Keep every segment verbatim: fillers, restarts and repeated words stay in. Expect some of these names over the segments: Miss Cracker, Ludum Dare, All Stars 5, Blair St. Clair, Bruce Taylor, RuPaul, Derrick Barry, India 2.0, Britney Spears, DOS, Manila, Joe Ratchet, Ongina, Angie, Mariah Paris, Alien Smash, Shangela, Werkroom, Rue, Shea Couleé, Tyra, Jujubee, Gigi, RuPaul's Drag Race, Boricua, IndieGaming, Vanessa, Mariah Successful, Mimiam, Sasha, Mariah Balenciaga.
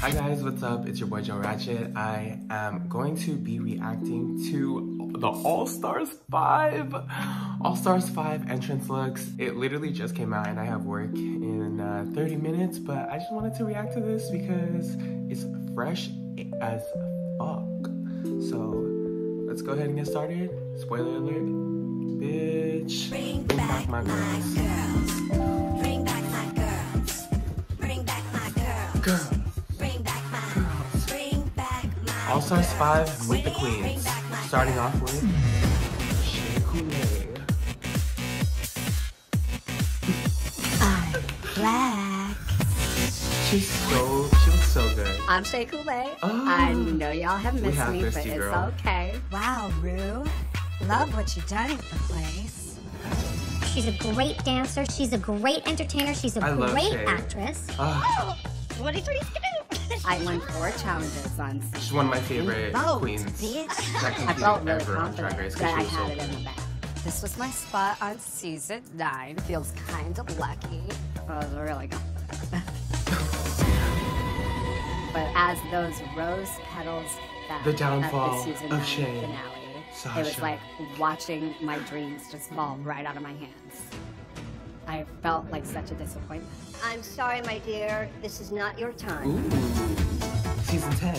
Hi guys, what's up? It's your boy Joe Ratchet. I am going to be reacting to the All Stars five. All Stars five entrance looks. It literally just came out and I have work in uh, thirty minutes, but I just wanted to react to this because it's fresh as fuck. So let's go ahead and get started. Spoiler alert, bitch. Bring, Bring back, back my girls. My girls. Bring back my girls. Bring back my girls. Girls. Bring back my girls. Bring back my All Stars five with the queens. Starting off with Shea Couleé. I'm black. She's so, she looks so good. I'm Shea Couleé. Oh, I know y'all have missed have me, but you, it's girl. Okay. Wow, Rue. Love what you've done with the place. She's a great dancer. She's a great entertainer. She's a I great actress. Oh, what did you do? I won four challenges on stage. She's one of my favorite vote, queens. I felt really confident that I had it in the back. This was my spot on season nine. Feels kind of lucky. I was really confident. But as those rose petals fell the downfall at the season nine of Shea. Finale, Sasha. It was like watching my dreams just fall right out of my hands. I felt like such a disappointment. I'm sorry, my dear. This is not your time. Ooh. Season ten.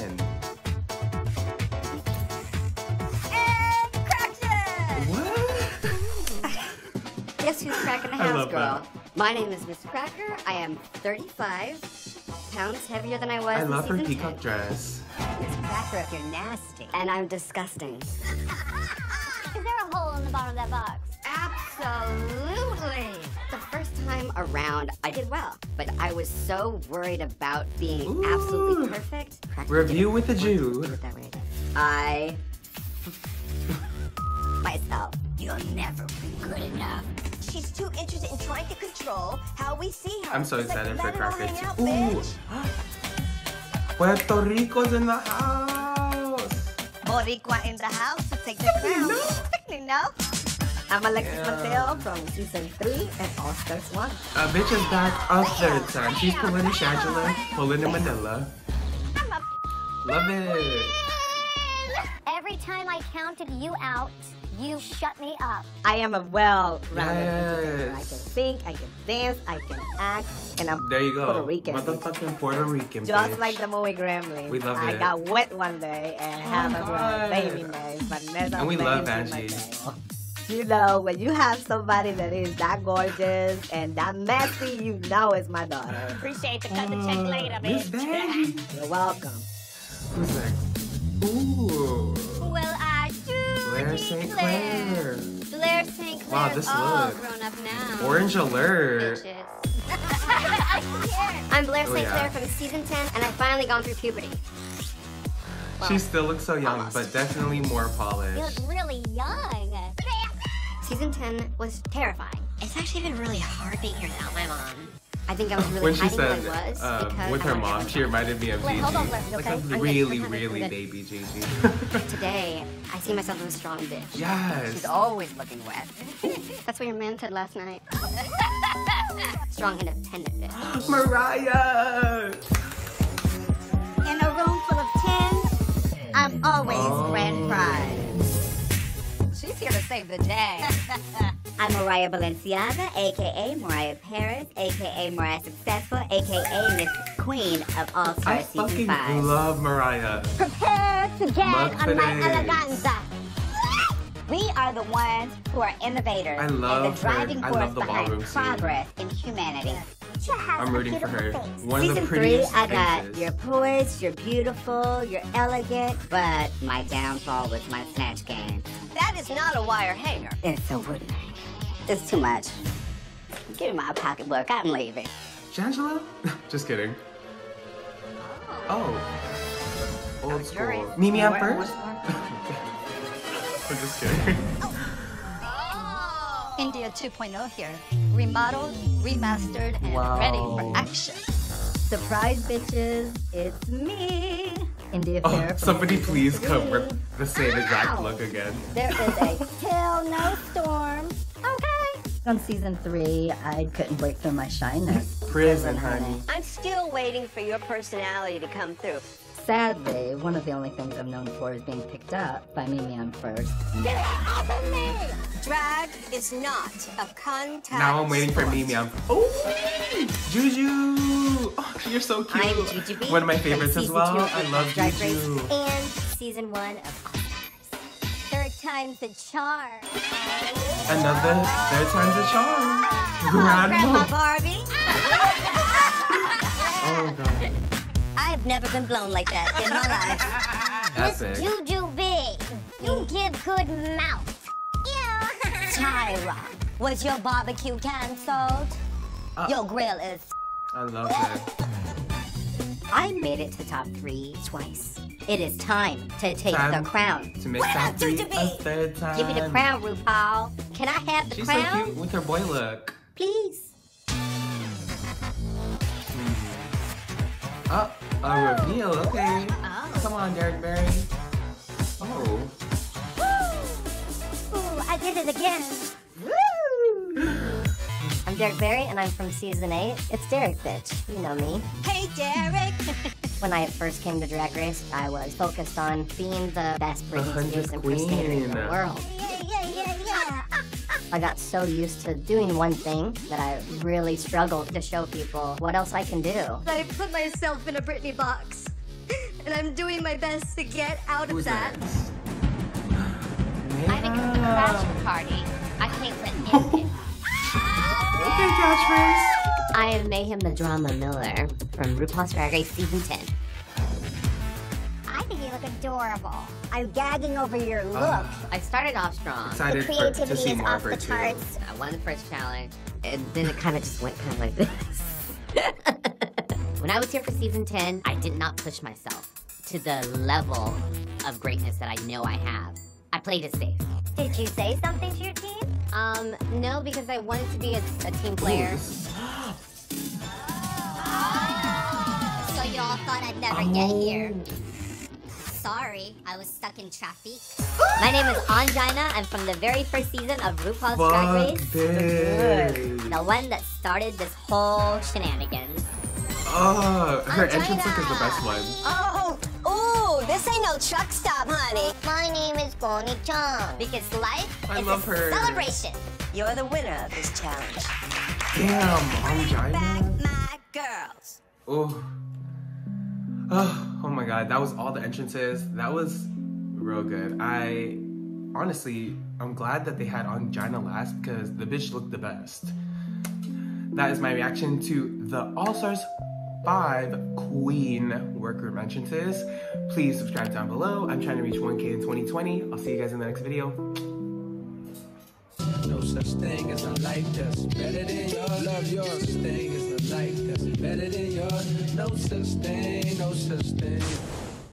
And crackhead! What? Guess who's cracking the house, girl? That. My name is Miss Cracker. I am thirty-five pounds heavier than I was. I love her peacock dress. Miss Cracker, if you're nasty. And I'm disgusting. Is there a hole in the bottom of that box? Absolutely! The first time around, I did well, but I was so worried about being Ooh. absolutely perfect. Review with a Jew. I... myself. You'll never be good enough. She's too interested in trying to control how we see her. I'm so it's excited like, for Cracker. Ooh! Puerto Rico's in the house! Boricua in the house to take the crown. You know? I'm Alexis yeah. Mateo from season three and All Stars one. A bitch is back a third time. She's pulling a Shangela, pulling a Manila. I'm a Love it. Every time I counted you out, you shut me up. I am a well-rounded yes. I can think, I can dance, I can act, and I'm there you go. Puerto Rican. Motherfucking Puerto Rican, just bitch. Like the movie Gremlin. We love I it. got wet one day and oh have a baby name, Vanessa. And we love Angie. You know, when you have somebody that is that gorgeous and that messy, you know it's my daughter. Uh, Appreciate the cut uh, the check later, bitch. You're welcome. Who's next? Ooh. Well, I do. Blair Saint Clair. Blair Saint Clair. Wow, this all look. Grown up now. Orange alert. I'm Blair Saint Clair oh, yeah. from season ten, and I've finally gone through puberty. Well, she still looks so young, almost. But definitely more polished. You look really young. Season ten was terrifying. It's actually been really hard being here without my mom. I think I was really when she said who I was um, because with her mom, she reminded me of Gigi. Hold on, Leslie, okay? Like a really, really baby Gigi. Today, I see myself as a strong bitch. Yes. She's always looking wet. That's what your man said last night. Strong, independent bitch. Mariah. In a room full of ten, I'm always oh. grand prize. She's here to save the day. I'm Mariah Balenciaga, a k a. Mariah Paris, a k a. Mariah Successful, a k a. Miss Queen of All Stars I Season five. I fucking love Mariah. Prepare to get on my eleganza. We are the ones who are innovators. I love and the driving her. force the behind progress in humanity. I'm rooting for her. Face. One Season of the prettiest three, I got faces. You're poised, you're beautiful, you're elegant, but my downfall was my snatch game. That is not a wire hanger. It's a wooden hanger. It's too much. Give me my pocketbook. I'm leaving. Shangela? Just kidding. Oh. Old school. Mimiam first? I'm just kidding. Oh. India two point oh here. Remodeled, remastered, and wow. ready for action. Surprise, bitches. It's me. India oh, Fair. Somebody please cover the same exact look again. There is a hell no storm. On season three, I couldn't break through my shyness. Prison, honey. I'm still waiting for your personality to come through. Sadly, one of the only things I'm known for is being picked up by Mimiam first. Get off of me! Drag is not a contact. Now I'm waiting for Mimiam. Oh, Juju! Oh, you're so cute. I'm Jujubee. One of my favorites as well. I love Juju. And season one of All Stars. Third time's the charm. Another third time's the charm. Grandma Barbie. Oh god. I've never been blown like that in my life. Miss Jujubee, you give good mouth. Ew. Tyra, was your barbecue canceled? Uh, your grill is. I love that. I made it to top three twice. It is time to take time the crown. To make top three a third time. Give me the crown, RuPaul. Can I have the She's crown? She's so cute with her boy look. Please. Oh, a reveal, okay. Oh. Come on, Derrick Barry. Oh. Woo! Ooh, I did it again. Woo! I'm Derrick Barry, and I'm from season eight. It's Derrick, bitch. You know me. Hey, Derrick! When I first came to Drag Race, I was focused on being the best Britney Spears and Bruce Taylor in the world. Yeah, yeah, yeah, yeah. I got so used to doing one thing that I really struggled to show people what else I can do. I put myself in a Britney box, and I'm doing my best to get out Who's of that. that? I think it's a crash party. I can't let him in. Okay, catchphrase. I am Mayhem the Drama Miller from RuPaul's Drag Race Season ten. I think you look adorable. I'm gagging over your look. Uh, I started off strong. The creativity for, is off the charts. I won the first challenge, and then it kind of just went kind of like this. When I was here for season ten, I did not push myself to the level of greatness that I know I have. I played it safe. Did you say something to your team? Um, no, because I wanted to be a, a team player. So y'all thought I'd never oh. get here. Sorry, I was stuck in traffic. My name is Ongina. I'm from the very first season of RuPaul's Fuck Drag Race. This. The one that started this whole shenanigans. Oh, her Ongina. entrance look is the best one. Oh, oh, this ain't no truck stop, honey. My name is Goni-chan. Because life I is love a her. celebration. You're the winner of this challenge. Damn, Ongina. Back my girls. Oh. Oh, oh my god, that was all the entrances. That was real good. I honestly, I'm glad that they had Ongina last because the bitch looked the best. That is my reaction to the All Stars five Queen Workroom entrances. Please subscribe down below. I'm trying to reach one K in twenty twenty. I'll see you guys in the next video. No such thing as a life that's better than yours. Love yours. Thing is a life that's better than yours. No such thing, no such thing.